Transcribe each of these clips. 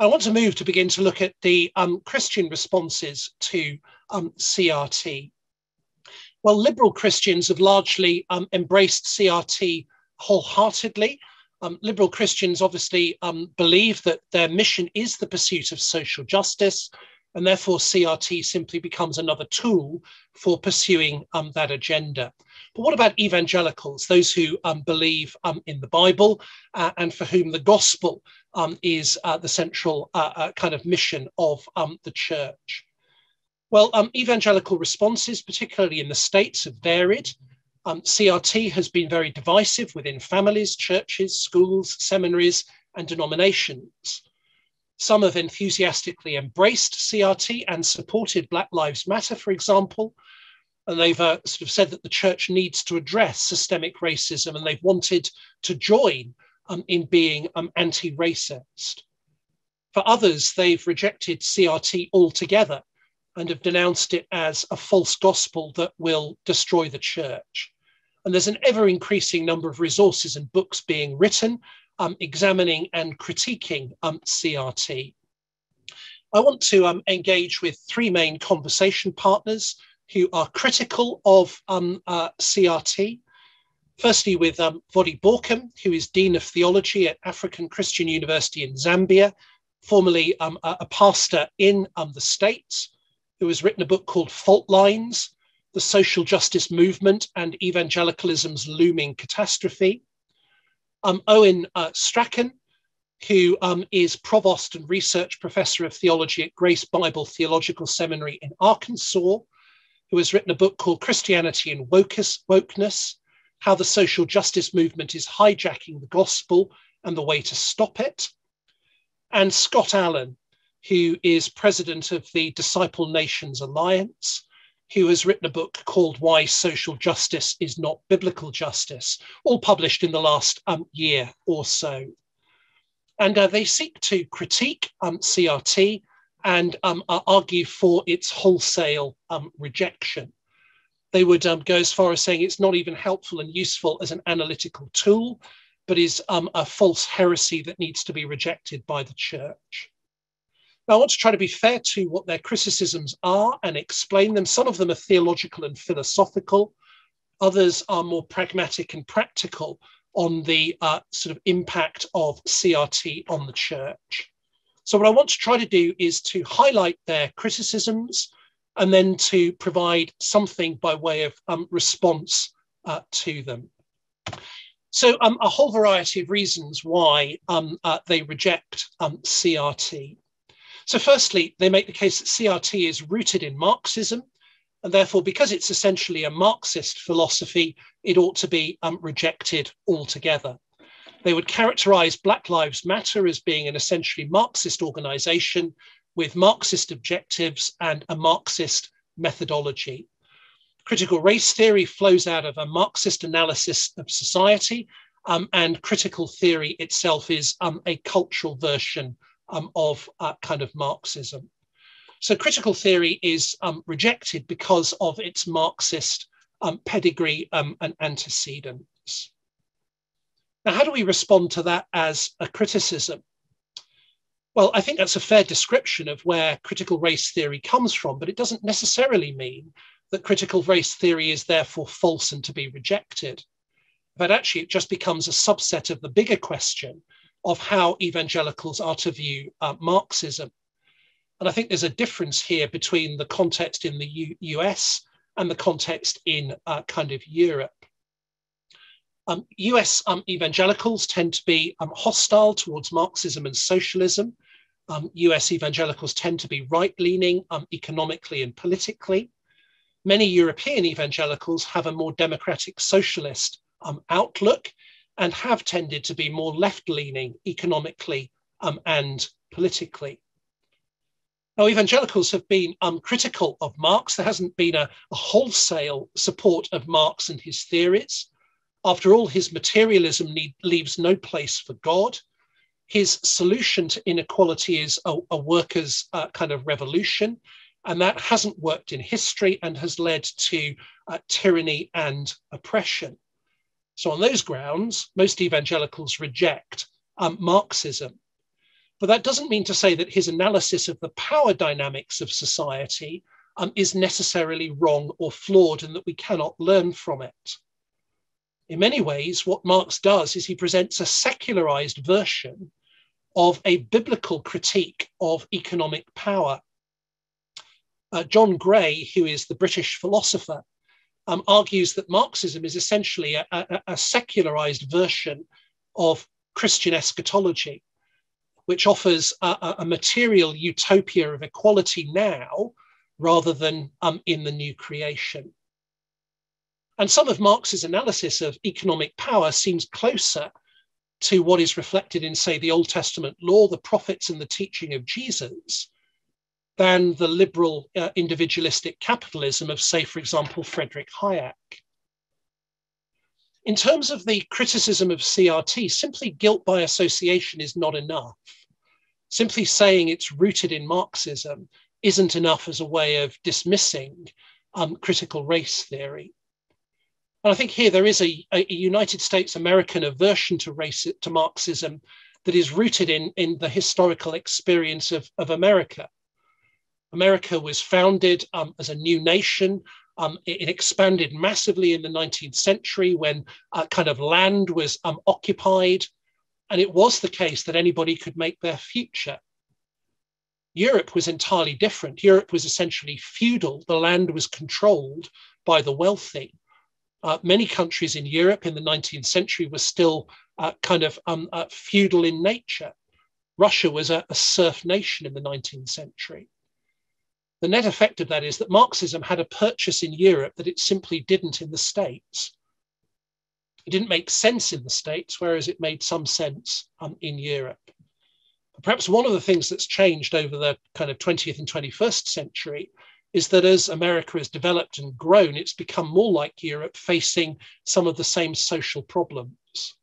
I want to move to begin to look at the Christian responses to CRT. Well, liberal Christians have largely embraced CRT wholeheartedly. Liberal Christians obviously believe that their mission is the pursuit of social justice, and therefore CRT simply becomes another tool for pursuing that agenda. But what about evangelicals, those who believe in the Bible and for whom the gospel is the central kind of mission of the church? Well, evangelical responses, particularly in the States, have varied. CRT has been very divisive within families, churches, schools, seminaries, and denominations. Some have enthusiastically embraced CRT and supported Black Lives Matter, for example, and they've sort of said that the church needs to address systemic racism, and they've wanted to join in being anti-racist. For others, they've rejected CRT altogether and have denounced it as a false gospel that will destroy the church. And there's an ever-increasing number of resources and books being written examining and critiquing CRT. I want to engage with three main conversation partners who are critical of CRT. Firstly, with Voddie Baucham, who is Dean of Theology at African Christian University in Zambia, formerly a pastor in the States, who has written a book called Fault Lines, The Social Justice Movement and Evangelicalism's Looming Catastrophe. Owen Strachan, who is Provost and Research Professor of Theology at Grace Bible Theological Seminary in Arkansas, who has written a book called Christianity and Wokeness, How the Social Justice Movement is Hijacking the Gospel and the Way to Stop It. And Scott Allen, who is President of the Disciple Nations Alliance, who has written a book called Why Social Justice is Not Biblical Justice, all published in the last year or so. And they seek to critique CRT and argue for its wholesale rejection. They would go as far as saying it's not even helpful and useful as an analytical tool, but is a false heresy that needs to be rejected by the church. Now, I want to try to be fair to what their criticisms are and explain them. Some of them are theological and philosophical. Others are more pragmatic and practical on the sort of impact of CRT on the church. So what I want to try to do is to highlight their criticisms and then to provide something by way of response to them. So a whole variety of reasons why they reject CRT. So firstly, they make the case that CRT is rooted in Marxism, and therefore, because it's essentially a Marxist philosophy, it ought to be rejected altogether. They would characterize Black Lives Matter as being an essentially Marxist organization with Marxist objectives and a Marxist methodology. Critical race theory flows out of a Marxist analysis of society, and critical theory itself is a cultural version of kind of Marxism. So critical theory is rejected because of its Marxist pedigree and antecedents. Now, how do we respond to that as a criticism? Well, I think that's a fair description of where critical race theory comes from, but it doesn't necessarily mean that critical race theory is therefore false and to be rejected. But actually, it just becomes a subset of the bigger question of how evangelicals are to view Marxism. And I think there's a difference here between the context in the US and the context in kind of Europe. US evangelicals tend to be hostile towards Marxism and socialism. US evangelicals tend to be right-leaning economically and politically. Many European evangelicals have a more democratic socialist outlook, and have tended to be more left-leaning economically and politically. Now, evangelicals have been critical of Marx. There hasn't been a wholesale support of Marx and his theories. After all, his materialism leaves no place for God. His solution to inequality is a workers' kind of revolution, and that hasn't worked in history and has led to tyranny and oppression. So on those grounds, most evangelicals reject Marxism. But that doesn't mean to say that his analysis of the power dynamics of society is necessarily wrong or flawed and that we cannot learn from it. In many ways, what Marx does is he presents a secularized version of a biblical critique of economic power. John Gray, who is the British philosopher, argues that Marxism is essentially a secularized version of Christian eschatology, which offers a material utopia of equality now rather than in the new creation. And some of Marx's analysis of economic power seems closer to what is reflected in, say, the Old Testament law, the prophets, and the teaching of Jesus than the liberal individualistic capitalism of, say, for example, Friedrich Hayek. In terms of the criticism of CRT, simply guilt by association is not enough. Simply saying it's rooted in Marxism isn't enough as a way of dismissing critical race theory. And I think here there is a United States American aversion to race, to Marxism, that is rooted in the historical experience of America. America was founded as a new nation. It expanded massively in the 19th century when kind of land was occupied. And it was the case that anybody could make their future. Europe was entirely different. Europe was essentially feudal. The land was controlled by the wealthy. Many countries in Europe in the 19th century were still feudal in nature. Russia was a serf nation in the 19th century. The net effect of that is that Marxism had a purchase in Europe that it simply didn't in the States. It didn't make sense in the States, whereas it made some sense in Europe. Perhaps one of the things that's changed over the kind of 20th and 21st century is that as America has developed and grown, it's become more like Europe, facing some of the same social problems.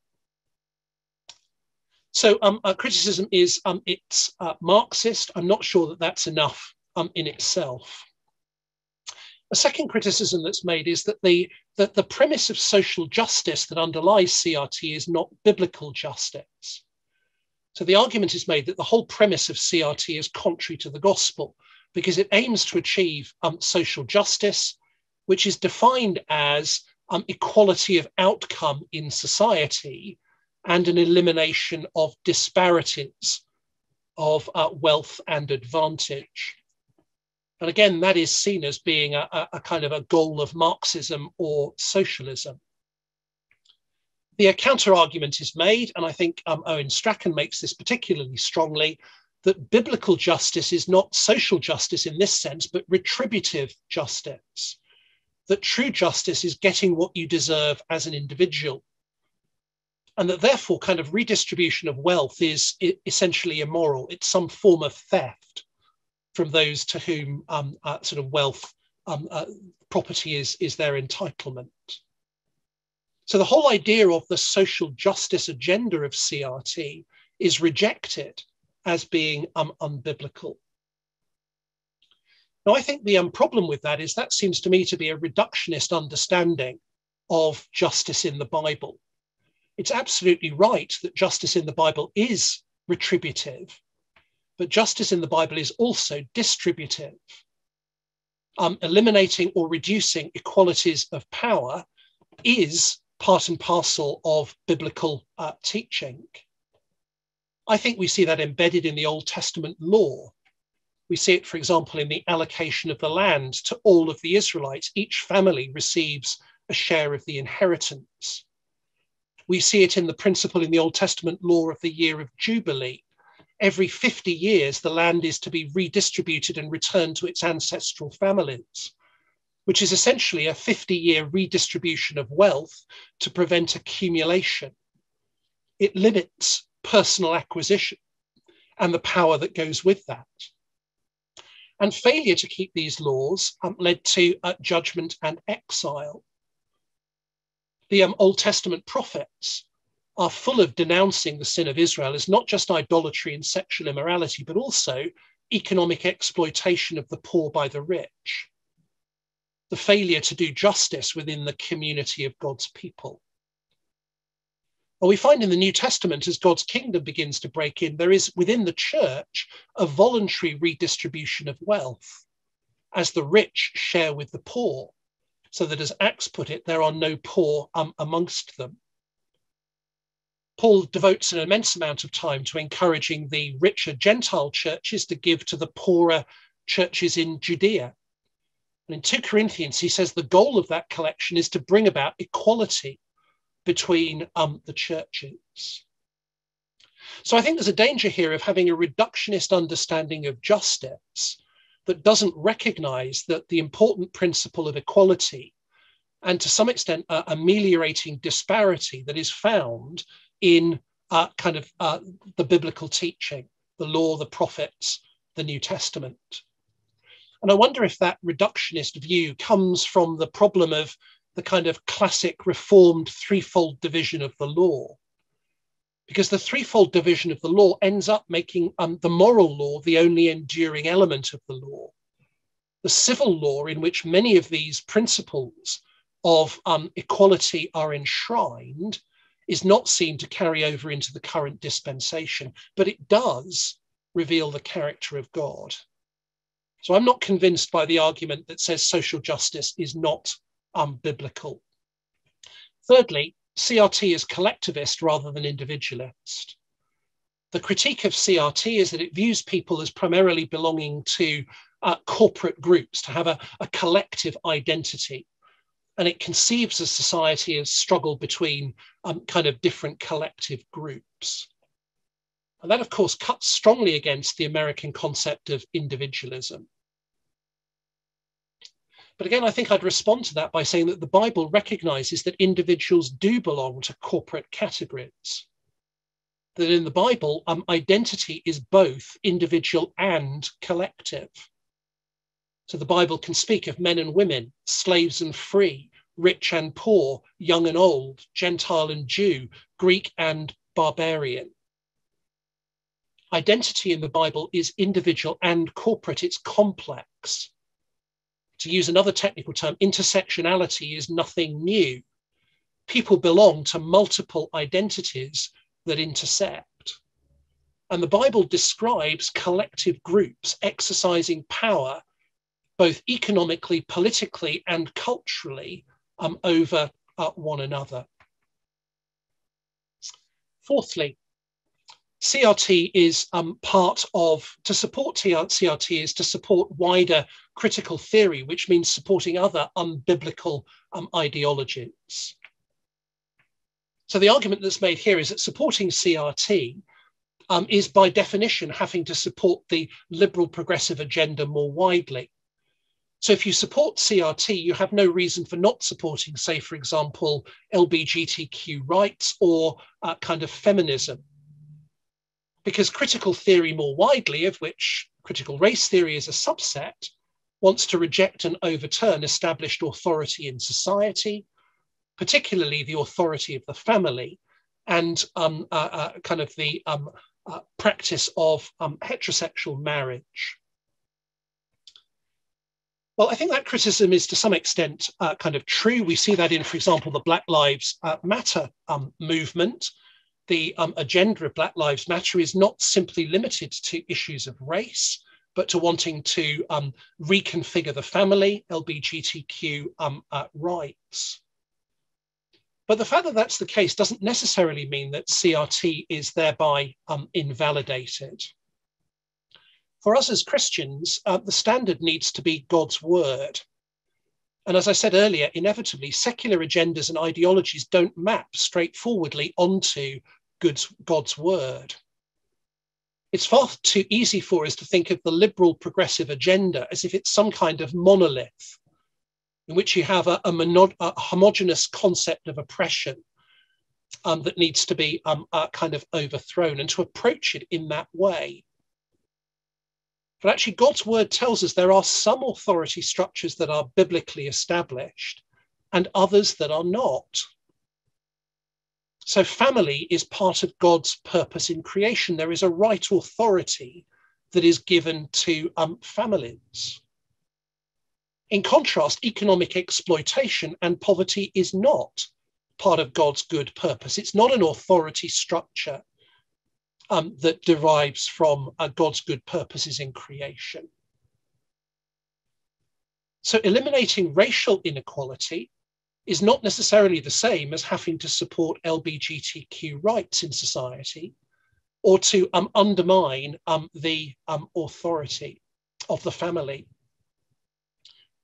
So criticism is it's Marxist. I'm not sure that that's enough in itself. A second criticism that's made is that the premise of social justice that underlies CRT is not biblical justice. So the argument is made that the whole premise of CRT is contrary to the gospel, because it aims to achieve social justice, which is defined as equality of outcome in society and an elimination of disparities of wealth and advantage. And again, that is seen as being a kind of a goal of Marxism or socialism. The counter-argument is made, and I think Owen Strachan makes this particularly strongly, that biblical justice is not social justice in this sense, but retributive justice. That true justice is getting what you deserve as an individual. And that therefore kind of redistribution of wealth is essentially immoral. It's some form of theft from those to whom sort of wealth, property is their entitlement. So the whole idea of the social justice agenda of CRT is rejected as being unbiblical. Now, I think the problem with that is that seems to me to be a reductionist understanding of justice in the Bible. It's absolutely right that justice in the Bible is retributive, but justice in the Bible is also distributive. Eliminating or reducing equalities of power is part and parcel of biblical teaching. I think we see that embedded in the Old Testament law. We see it, for example, in the allocation of the land to all of the Israelites. Each family receives a share of the inheritance. We see it in the principle in the Old Testament law of the year of Jubilee. Every 50 years, the land is to be redistributed and returned to its ancestral families, which is essentially a 50-year redistribution of wealth to prevent accumulation. It limits personal acquisition and the power that goes with that. And failure to keep these laws led to judgment and exile. The Old Testament prophets are full of denouncing the sin of Israel as not just idolatry and sexual immorality, but also economic exploitation of the poor by the rich, the failure to do justice within the community of God's people. And we find in the New Testament, as God's kingdom begins to break in, there is within the church a voluntary redistribution of wealth as the rich share with the poor, so that, as Acts put it, there are no poor amongst them. Paul devotes an immense amount of time to encouraging the richer Gentile churches to give to the poorer churches in Judea. And in 2 Corinthians, he says the goal of that collection is to bring about equality between the churches. So I think there's a danger here of having a reductionist understanding of justice that doesn't recognize that the important principle of equality and, to some extent, ameliorating disparity that is found in the biblical teaching, the law, the prophets, the New Testament. And I wonder if that reductionist view comes from the problem of the kind of classic reformed threefold division of the law, because the threefold division of the law ends up making the moral law the only enduring element of the law. The civil law, in which many of these principles of equality are enshrined, is not seen to carry over into the current dispensation, but it does reveal the character of God. So I'm not convinced by the argument that says social justice is not unbiblical. Thirdly, CRT is collectivist rather than individualist. The critique of CRT is that it views people as primarily belonging to corporate groups, to have a collective identity. And it conceives of society as struggle between different collective groups. And that, of course, cuts strongly against the American concept of individualism. But again, I think I'd respond to that by saying that the Bible recognizes that individuals do belong to corporate categories. That in the Bible, identity is both individual and collective. So the Bible can speak of men and women, slaves and free, rich and poor, young and old, Gentile and Jew, Greek and barbarian. Identity in the Bible is individual and corporate, it's complex. To use another technical term, intersectionality is nothing new. People belong to multiple identities that intersect. And the Bible describes collective groups exercising power, both economically, politically, and culturally, over one another. Fourthly, CRT is to support wider critical theory, which means supporting other unbiblical ideologies. So the argument that's made here is that supporting CRT is by definition having to support the liberal progressive agenda more widely. So if you support CRT, you have no reason for not supporting, say, for example, LGBTQ rights or feminism. Because critical theory more widely, of which critical race theory is a subset, wants to reject and overturn established authority in society, particularly the authority of the family and practice of heterosexual marriage. Well, I think that criticism is to some extent true. We see that in, for example, the Black Lives Matter movement. The agenda of Black Lives Matter is not simply limited to issues of race, but to wanting to reconfigure the family, LGBTQ rights. But the fact that that's the case doesn't necessarily mean that CRT is thereby invalidated. For us as Christians, the standard needs to be God's word. And as I said earlier, inevitably, secular agendas and ideologies don't map straightforwardly onto God's word. It's far too easy for us to think of the liberal progressive agenda as if it's some kind of monolith in which you have a homogenous concept of oppression that needs to be overthrown, and to approach it in that way. But actually, God's word tells us there are some authority structures that are biblically established and others that are not. So family is part of God's purpose in creation. There is a right authority that is given to families. In contrast, economic exploitation and poverty is not part of God's good purpose. It's not an authority structure that derives from God's good purposes in creation. So eliminating racial inequality is not necessarily the same as having to support LGBTQ rights in society, or to undermine the authority of the family.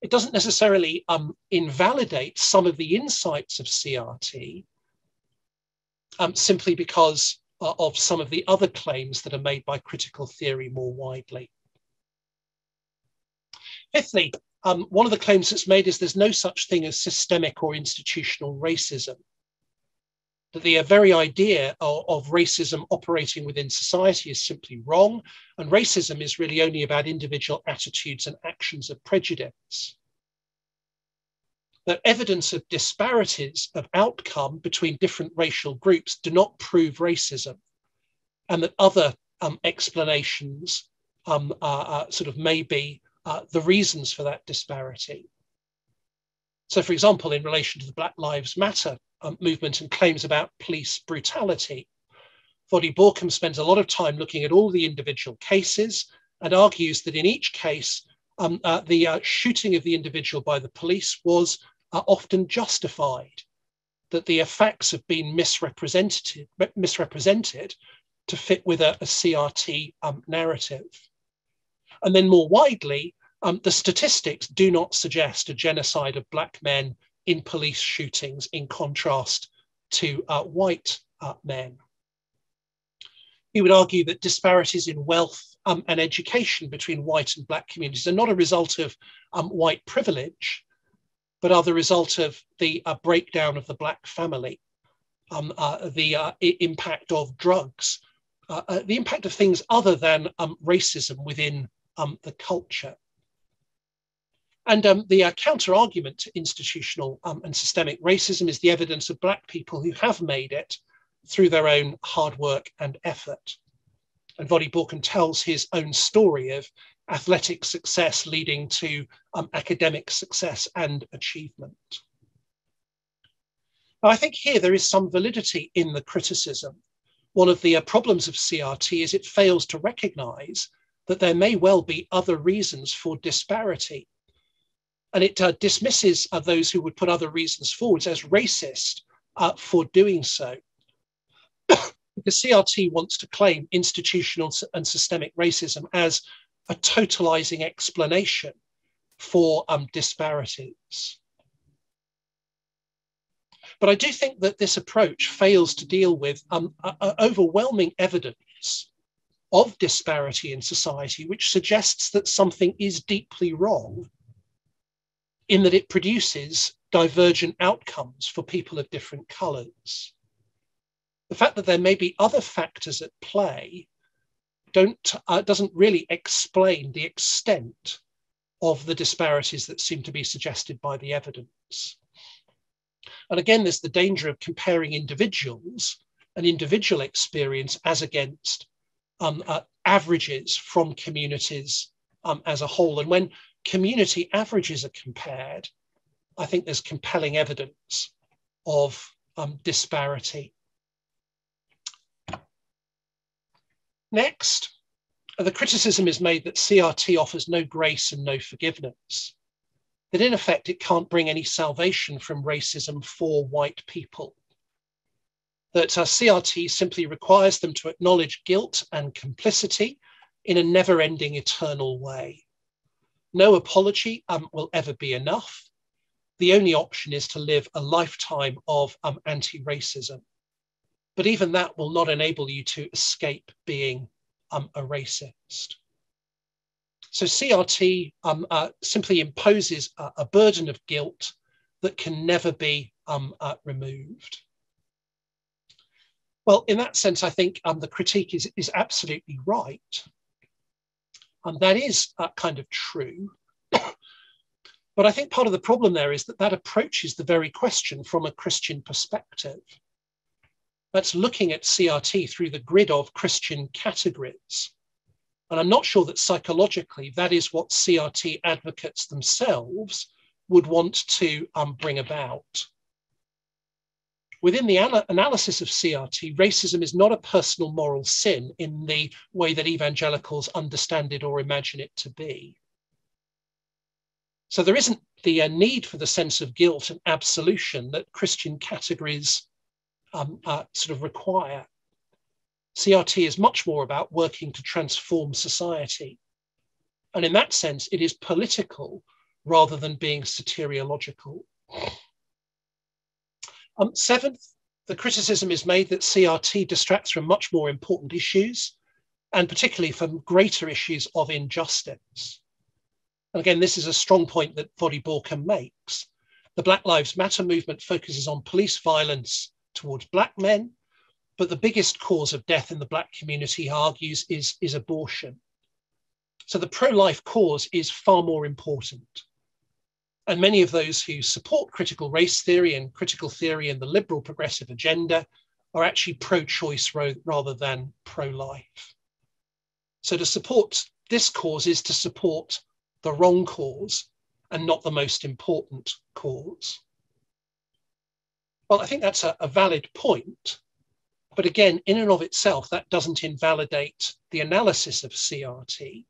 It doesn't necessarily invalidate some of the insights of CRT simply because of some of the other claims that are made by critical theory more widely. Fifthly, one of the claims that's made is there's no such thing as systemic or institutional racism. That the very idea of racism operating within society is simply wrong, and racism is really only about individual attitudes and actions of prejudice. That evidence of disparities of outcome between different racial groups do not prove racism, and that other explanations sort of may be the reasons for that disparity. So, for example, in relation to the Black Lives Matter movement and claims about police brutality, Voddie Baucham spends a lot of time looking at all the individual cases and argues that in each case, the shooting of the individual by the police was often justified, that the facts have been misrepresented to fit with a CRT narrative. And then more widely, the statistics do not suggest a genocide of black men in police shootings in contrast to white men. He would argue that disparities in wealth and education between white and black communities are not a result of white privilege, but are the result of the breakdown of the black family, the impact of drugs, the impact of things other than racism within the culture. And the counter-argument to institutional and systemic racism is the evidence of black people who have made it through their own hard work and effort. And Voddie Baucham tells his own story of athletic success leading to academic success and achievement. Now, I think here there is some validity in the criticism. One of the problems of CRT is it fails to recognize that there may well be other reasons for disparity. And it dismisses those who would put other reasons forward as racist for doing so. The CRT wants to claim institutional and systemic racism as a totalizing explanation for disparities. But I do think that this approach fails to deal with overwhelming evidence of disparity in society, which suggests that something is deeply wrong in that it produces divergent outcomes for people of different colours. The fact that there may be other factors at play doesn't really explain the extent of the disparities that seem to be suggested by the evidence. And again, there's the danger of comparing individuals and individual experience as against averages from communities as a whole. And when community averages are compared, I think there's compelling evidence of disparity. Next, the criticism is made that CRT offers no grace and no forgiveness, that in effect it can't bring any salvation from racism for white people, that CRT simply requires them to acknowledge guilt and complicity in a never-ending eternal way. No apology will ever be enough. The only option is to live a lifetime of anti-racism. But even that will not enable you to escape being a racist. So CRT simply imposes a burden of guilt that can never be removed. Well, in that sense, I think the critique is absolutely right. And that is kind of true. But I think part of the problem there is that that approaches the very question from a Christian perspective. That's looking at CRT through the grid of Christian categories. And I'm not sure that psychologically that is what CRT advocates themselves would want to bring about. Within the analysis of CRT, racism is not a personal moral sin in the way that evangelicals understand it or imagine it to be. So there isn't the need for the sense of guilt and absolution that Christian categories sort of require. CRT is much more about working to transform society. And in that sense, it is political rather than being soteriological. Seventh, the criticism is made that CRT distracts from much more important issues, and particularly from greater issues of injustice. And again, this is a strong point that Voddie Baucham makes. The Black Lives Matter movement focuses on police violence towards Black men, but the biggest cause of death in the Black community, he argues, is abortion. So the pro-life cause is far more important. And many of those who support critical race theory and critical theory and the liberal progressive agenda are actually pro-choice rather than pro-life. So to support this cause is to support the wrong cause and not the most important cause. Well, I think that's a valid point. But again, in and of itself, that doesn't invalidate the analysis of CRT.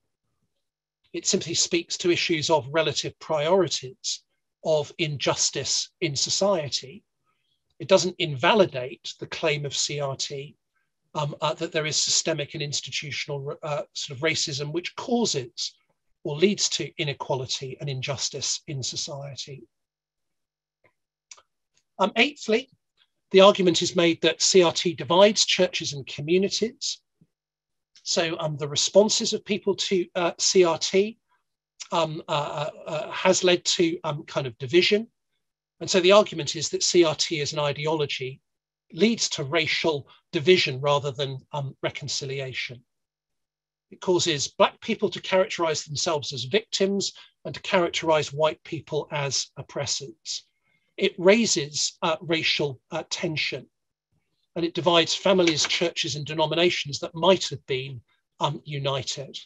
It simply speaks to issues of relative priorities, of injustice in society. It doesn't invalidate the claim of CRT that there is systemic and institutional sort of racism which causes or leads to inequality and injustice in society. Eighthly, the argument is made that CRT divides churches and communities. So the responses of people to CRT has led to kind of division. And so the argument is that CRT as an ideology leads to racial division rather than reconciliation. It causes Black people to characterize themselves as victims and to characterize white people as oppressors. It raises racial tension. And it divides families, churches, and denominations that might have been united.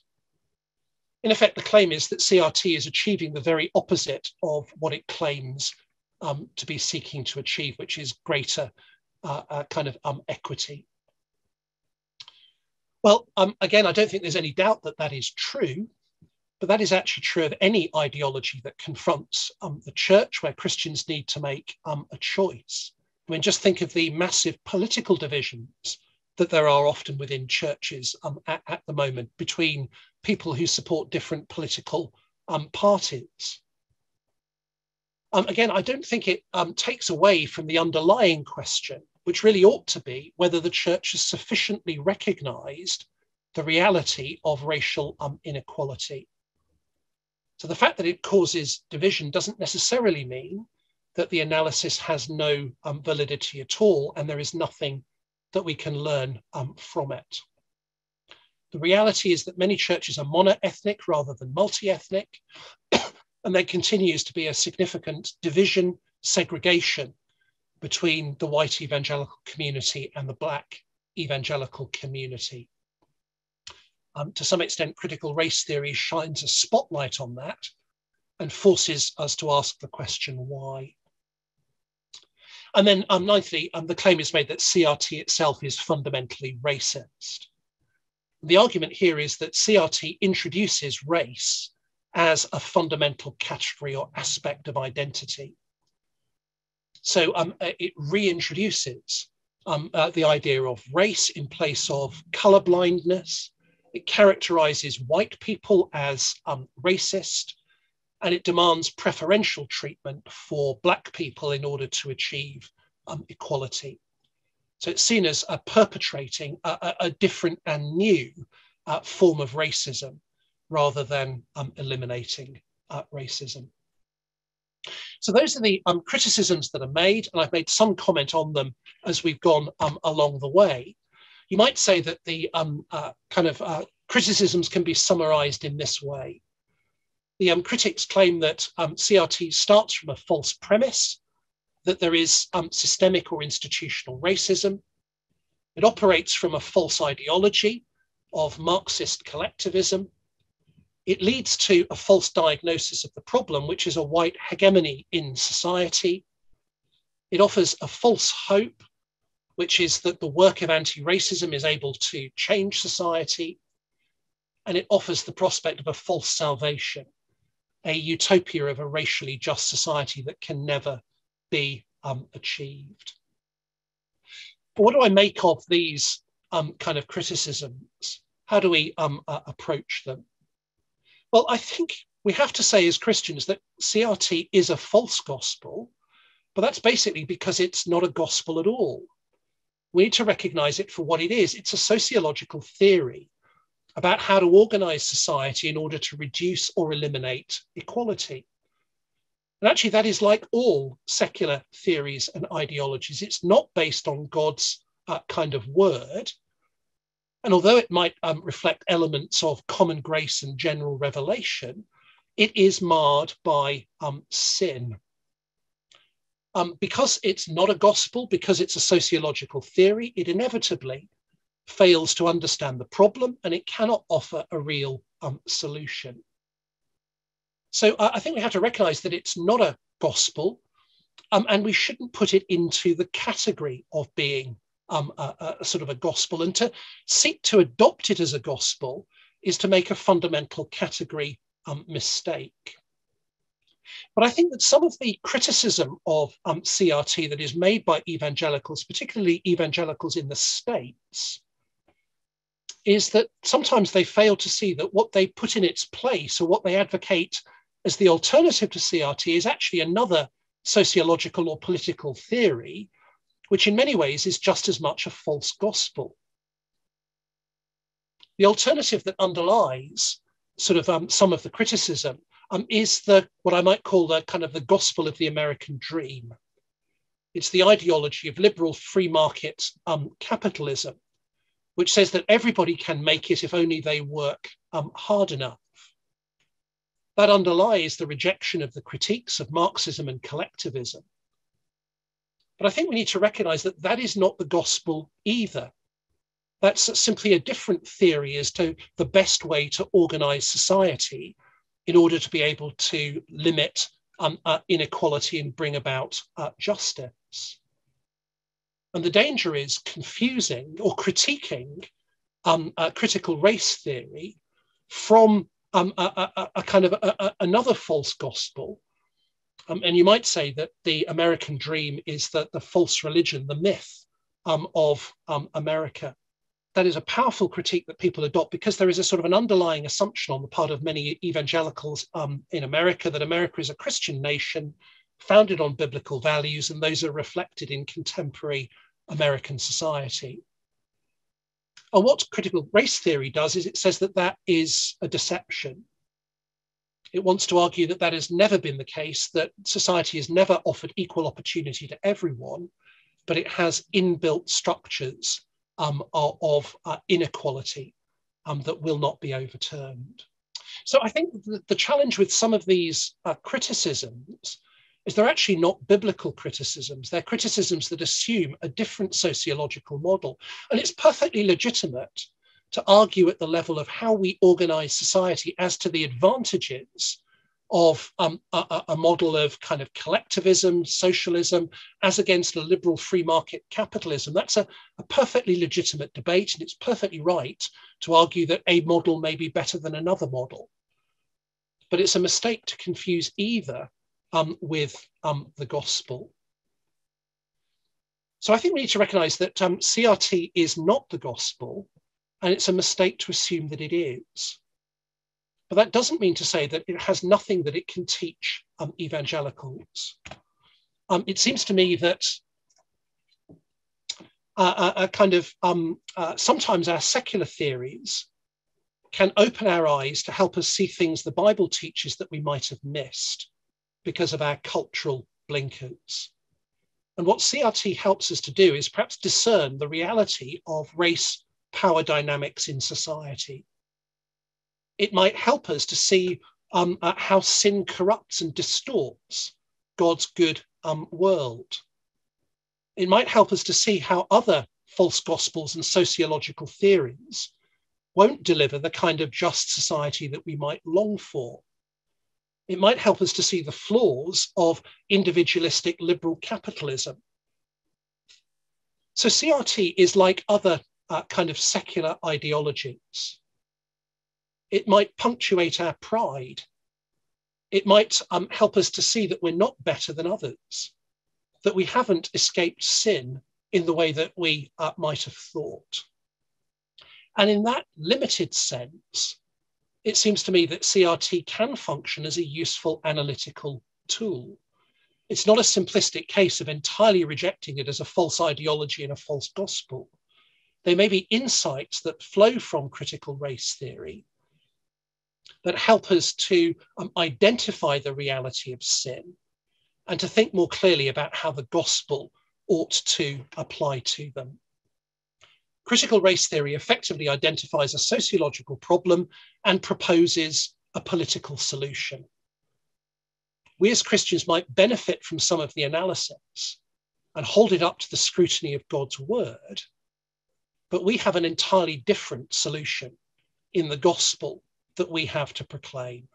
In effect, the claim is that CRT is achieving the very opposite of what it claims to be seeking to achieve, which is greater kind of equity. Well, again, I don't think there's any doubt that that is true, but that is actually true of any ideology that confronts the church, where Christians need to make a choice. I mean, just think of the massive political divisions that there are often within churches at the moment between people who support different political parties. Again, I don't think it takes away from the underlying question, which really ought to be whether the church has sufficiently recognised the reality of racial inequality. So the fact that it causes division doesn't necessarily mean that the analysis has no validity at all, and there is nothing that we can learn from it. The reality is that many churches are mono-ethnic rather than multi-ethnic, and there continues to be a significant division, segregation between the white evangelical community and the Black evangelical community. To some extent, critical race theory shines a spotlight on that and forces us to ask the question why. And then ninthly, the claim is made that CRT itself is fundamentally racist. The argument here is that CRT introduces race as a fundamental category or aspect of identity. So it reintroduces the idea of race in place of colorblindness. It characterizes white people as racist, and it demands preferential treatment for Black people in order to achieve equality. So it's seen as perpetrating a different and new form of racism rather than eliminating racism. So those are the criticisms that are made, and I've made some comment on them as we've gone along the way. You might say that the kind of criticisms can be summarized in this way. The critics claim that CRT starts from a false premise, that there is systemic or institutional racism. It operates from a false ideology of Marxist collectivism. It leads to a false diagnosis of the problem, which is a white hegemony in society. It offers a false hope, which is that the work of anti-racism is able to change society. And it offers the prospect of a false salvation, a utopia of a racially just society that can never be achieved. But what do I make of these kind of criticisms? How do we approach them? Well, I think we have to say as Christians that CRT is a false gospel, but that's basically because it's not a gospel at all. We need to recognize it for what it is. It's a sociological theory about how to organize society in order to reduce or eliminate inequality. And actually, that is like all secular theories and ideologies. It's not based on God's kind of word. And although it might reflect elements of common grace and general revelation, it is marred by sin. Because it's not a gospel, because it's a sociological theory, it inevitably fails to understand the problem, and it cannot offer a real solution. So I think we have to recognize that it's not a gospel, and we shouldn't put it into the category of being a sort of a gospel. And to seek to adopt it as a gospel is to make a fundamental category mistake. But I think that some of the criticism of CRT that is made by evangelicals, particularly evangelicals in the States, is that sometimes they fail to see that what they put in its place, or what they advocate as the alternative to CRT, is actually another sociological or political theory, which in many ways is just as much a false gospel. The alternative that underlies sort of some of the criticism is what I might call the kind of the gospel of the American dream. It's the ideology of liberal free market capitalism, which says that everybody can make it if only they work hard enough. That underlies the rejection of the critiques of Marxism and collectivism. But I think we need to recognize that that is not the gospel either. That's simply a different theory as to the best way to organize society in order to be able to limit inequality and bring about justice. And the danger is confusing or critiquing critical race theory from another false gospel. And you might say that the American dream is the false religion, the myth of America. That is a powerful critique that people adopt, because there is a sort of an underlying assumption on the part of many evangelicals in America that America is a Christian nation founded on biblical values, and those are reflected in contemporary American society. And what critical race theory does is it says that that is a deception. It wants to argue that that has never been the case, that society has never offered equal opportunity to everyone, but it has inbuilt structures of inequality that will not be overturned. So I think the challenge with some of these criticisms is they're actually not biblical criticisms. They're criticisms that assume a different sociological model. And it's perfectly legitimate to argue at the level of how we organize society as to the advantages of a model of kind of collectivism, socialism, as against a liberal free market capitalism. That's a perfectly legitimate debate, and it's perfectly right to argue that a model may be better than another model. But it's a mistake to confuse either with the gospel. So I think we need to recognize that CRT is not the gospel, and it's a mistake to assume that it is. But that doesn't mean to say that it has nothing that it can teach evangelicals. It seems to me that sometimes our secular theories can open our eyes to help us see things the Bible teaches that we might have missed because of our cultural blinkers. And what CRT helps us to do is perhaps discern the reality of race power dynamics in society. It might help us to see how sin corrupts and distorts God's good world. It might help us to see how other false gospels and sociological theories won't deliver the kind of just society that we might long for. it might help us to see the flaws of individualistic liberal capitalism. So CRT is like other kind of secular ideologies. It might punctuate our pride. It might help us to see that we're not better than others, that we haven't escaped sin in the way that we might have thought. And in that limited sense, it seems to me that CRT can function as a useful analytical tool. It's not a simplistic case of entirely rejecting it as a false ideology and a false gospel. There may be insights that flow from critical race theory that help us to identify the reality of sin and to think more clearly about how the gospel ought to apply to them. Critical race theory effectively identifies a sociological problem and proposes a political solution. We as Christians might benefit from some of the analysis and hold it up to the scrutiny of God's word, but we have an entirely different solution in the gospel that we have to proclaim.